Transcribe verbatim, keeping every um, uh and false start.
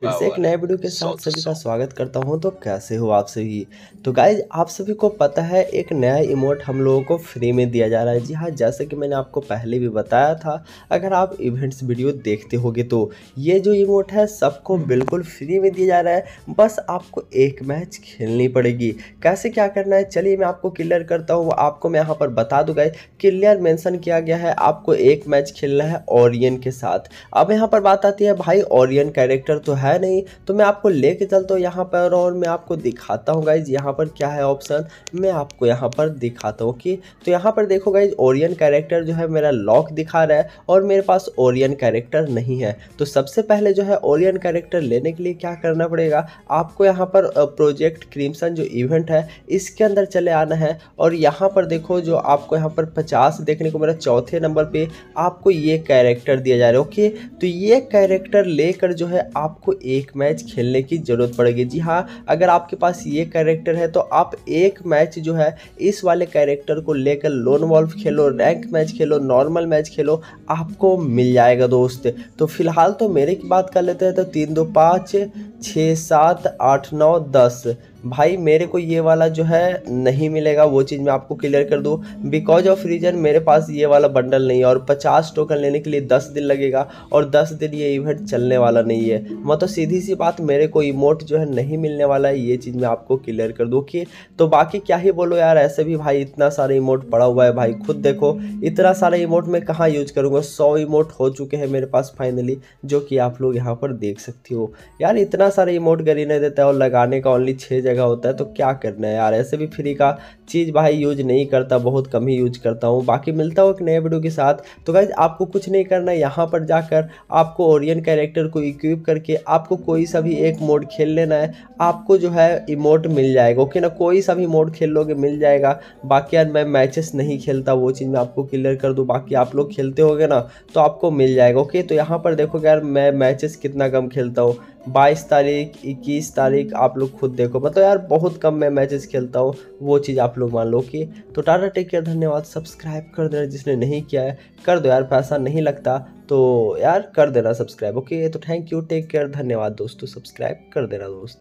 फिर से एक नए वीडियो के साथ सभी का स्वागत करता हूं। तो कैसे हो आप सभी। तो गाइज आप सभी को पता है एक नया इमोट हम लोगों को फ्री में दिया जा रहा है। जी हाँ, जैसे कि मैंने आपको पहले भी बताया था, अगर आप इवेंट्स वीडियो देखते होगे तो ये जो इमोट है सबको बिल्कुल फ्री में दिया जा रहा है। बस आपको एक मैच खेलनी पड़ेगी। कैसे क्या करना है चलिए मैं आपको क्लियर करता हूँ। आपको मैं यहाँ पर बता दूँ गाइज, क्लियर मेंशन किया गया है आपको एक मैच खेलना है ओरियन के साथ। अब यहाँ पर बात आती है, भाई ओरियन कैरेक्टर तो है नहीं, तो मैं आपको लेके चलता हूँ यहाँ पर और मैं आपको दिखाता हूँ गाइज यहाँ पर क्या है ऑप्शन। मैं आपको यहाँ पर दिखाता हूँ कि तो यहाँ पर देखो गाइज ओरियन कैरेक्टर जो है मेरा लॉक दिखा रहा है और मेरे पास ओरियन कैरेक्टर नहीं है। तो सबसे पहले जो है ओरियन कैरेक्टर लेने के लिए क्या करना पड़ेगा, आपको यहाँ पर प्रोजेक्ट क्रिम्सन जो इवेंट है इसके अंदर चले आना है। और यहाँ पर देखो जो आपको यहाँ पर पचास देखने को मेरा चौथे नंबर पर आपको ये कैरेक्टर दिया जा रहा है। ओके, तो ये कैरेक्टर लेकर जो है आपको एक मैच खेलने की ज़रूरत पड़ेगी। जी हाँ, अगर आपके पास ये कैरेक्टर है तो आप एक मैच जो है इस वाले कैरेक्टर को लेकर लोन वॉल्फ खेलो, रैंक मैच खेलो, नॉर्मल मैच खेलो, आपको मिल जाएगा दोस्त। तो फिलहाल तो मेरे की बात कर लेते हैं। तो तीन दो पाँच छः सात आठ नौ दस, भाई मेरे को ये वाला जो है नहीं मिलेगा। वो चीज़ मैं आपको क्लियर कर दूँ, बिकॉज ऑफ रीजन मेरे पास ये वाला बंडल नहीं है। और पचास टोकन लेने के लिए दस दिन लगेगा और दस दिन ये इवेंट चलने वाला नहीं है। मतलब सीधी सी बात, मेरे को इमोट जो है नहीं मिलने वाला है। ये चीज़ मैं आपको क्लियर कर दूँ कि तो बाकी क्या ही बोलो यार, ऐसे भी भाई इतना सारा इमोट पड़ा हुआ है। भाई खुद देखो इतना सारा इमोट मैं कहाँ यूज करूँगा। सौ इमोट हो चुके हैं मेरे पास फाइनली, जो कि आप लोग यहाँ पर देख सकते हो। यार इतना सारा इमोट गरीना देता है और लगाने का ओनली छः जगह होता है, तो क्या करना है यार। ऐसे भी फ्री का चीज़ भाई यूज नहीं करता, बहुत कम ही यूज करता हूँ। बाकी मिलता हूँ एक नए वीडियो के साथ। तो गाइज आपको कुछ नहीं करना है, यहाँ पर जाकर आपको ओरियन कैरेक्टर को इक्विप करके आपको कोई सा भी एक मोड खेल लेना है। आपको जो है इमोट मिल जाएगा। ओके ना, कोई सा भी मोड खेल लोगे मिल जाएगा। बाकी यार मैं मैचेस नहीं खेलता, वो चीज़ मैं आपको क्लियर कर दूँ। बाकी आप लोग खेलते होगे ना तो आपको मिल जाएगा। ओके, तो यहाँ पर देखो यार मैं मैचेस कितना कम खेलता हूँ, बाईस तारीख इक्कीस तारीख, आप लोग खुद देखो। मतलब यार बहुत कम मैं मैचेस खेलता हूँ, वो चीज़ आप लोग मान लो। कि तो टाटा टेक केयर, धन्यवाद। सब्सक्राइब कर देना, जिसने नहीं किया है कर दो यार, पैसा नहीं लगता तो यार कर देना सब्सक्राइब। ओके, तो थैंक यू, टेक केयर, धन्यवाद दोस्तों, सब्सक्राइब कर देना दोस्त।